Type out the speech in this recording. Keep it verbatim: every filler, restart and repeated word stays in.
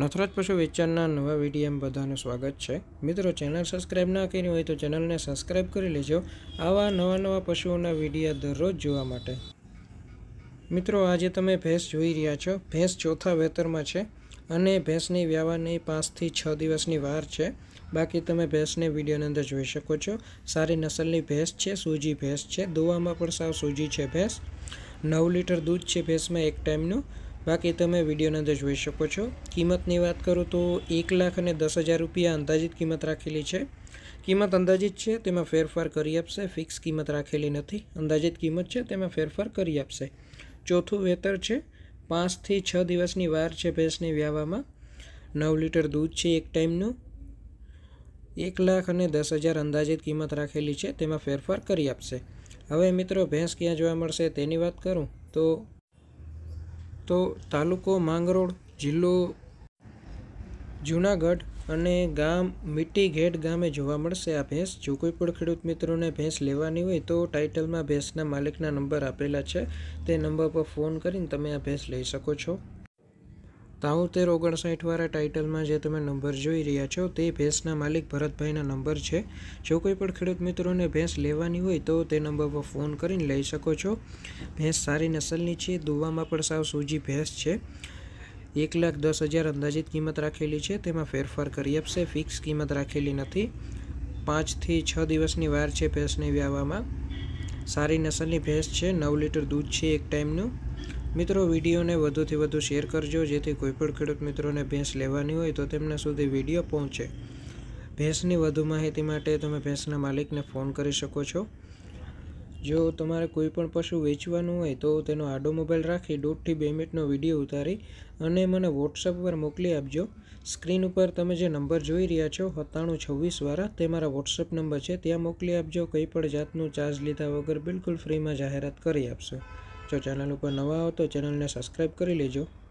नथराज पशु वेचाण नवा वीडियो में बधानु स्वागत है। मित्रों, चैनल सब्सक्राइब न करी हो तो चैनल ने सब्सक्राइब कर लीजो आवा नवा नवा पशुओना वीडियो दररोज जोवा माटे। मित्रों, आज तमे भैंस जोई रह्या छो। भैंस चौथा वेतरमां छे अने भैंसनी व्यावानी पांच थी छ दिवसनी वार छे। बाकी तमे भैंसने विडियोनी अंदर जोई शको छो। सारी नसलनी भैंस छे, सूजी भैंस छे, दोवामां पण साव सूजी छे। भैंस नौ लीटर दूध छे भैंस में एक टाइमनुं। बाकी तमे विडियोनी अंदर जोई शको छो। किंमतनी वात करूँ तो एक लाख अने दस हज़ार रुपया अंदाजित किंमत राखेली छे। किंमत अंदाजित छे तेमां फेरफार करी आपशे, फिक्स किंमत राखेली नथी। अंदाजित किंमत छे तेमां फेरफार करी आपशे। चौथुं वेतर छे, पांच थी छ दिवसनी वार छे भैंसनी व्यावामां। नौ लीटर दूध छे एक टाइमनुं। एक लाख अने दस हज़ार अंदाजित किंमत राखेली छे तेमां फेरफार करी आपशे। हवे मित्रों, भैंस क्यां जोवा मळशे तेनी वात करूँ तो तो तालुको मांगरोळ, जिल्लो जूनागढ़ अने गाम मीठीघेट गामे जोवा मळशे आ भैंस। जो कोई पण खेडूत मित्रोने भैंस लेवानी होय तो टाइटलमां भैंसना मालिकना नंबर आपेला छे, ते नंबर पर फोन करीने तमे आ भैंस लई शको छो। ताउतेर ओगणसाठ वाळा टाइटलमां जे तमे नंबर जोई रह्या छो ते भैंसना मालिक भरतभाईना नंबर छे। जो कोई पण खेडूत मित्रोने भैंस लेवानी होय तो ते नंबर पर फोन करीने लई शको छो। भैंस सारी नसलनी छे, दुवामां पण साव सूजी भैंस छे। एक लाख दस हज़ार अंदाजित किंमत राखेली छे, तेमां फेरफार करी आपशे, फिक्स किंमत राखेली नथी। पांच थी छ दिवसनी वार छे भैंसने व्यावामां। सारी नसलनी भैंस छे, नौ लीटर दूध छे एक टाइमनुं। मित्रों, विडियो ने वधु थी वधु शेर करजो जेथी कोईपण खेडूत मित्रोने भैंस लेवानी होय तो तेमना सुधी विडियो पहोंचे। भैंसनी वधु माहिती माटे तमे भैंसना मालिकने फोन करी शको छो। जो तमारे कोईपण पशु वेचवानुं होय तो तेनो आडो मोबाइल राखी दोढ थी बे मिनिटनो विडियो उतारी अने मने वॉट्सएप पर मोकली आपजो। स्क्रीन पर तमे जे नंबर जोई रह्या छो सत्ताणु छवीस वाळा ते मारा वॉट्सएप नंबर छे, त्यां मोकली आपजो। कोई पण जातनो चार्ज लीधा वगर बिलकुल फ्री में जाहेरात करी आपशो। जो चैनल पर नवा हो तो चैनल ने सब्सक्राइब करी लेजो।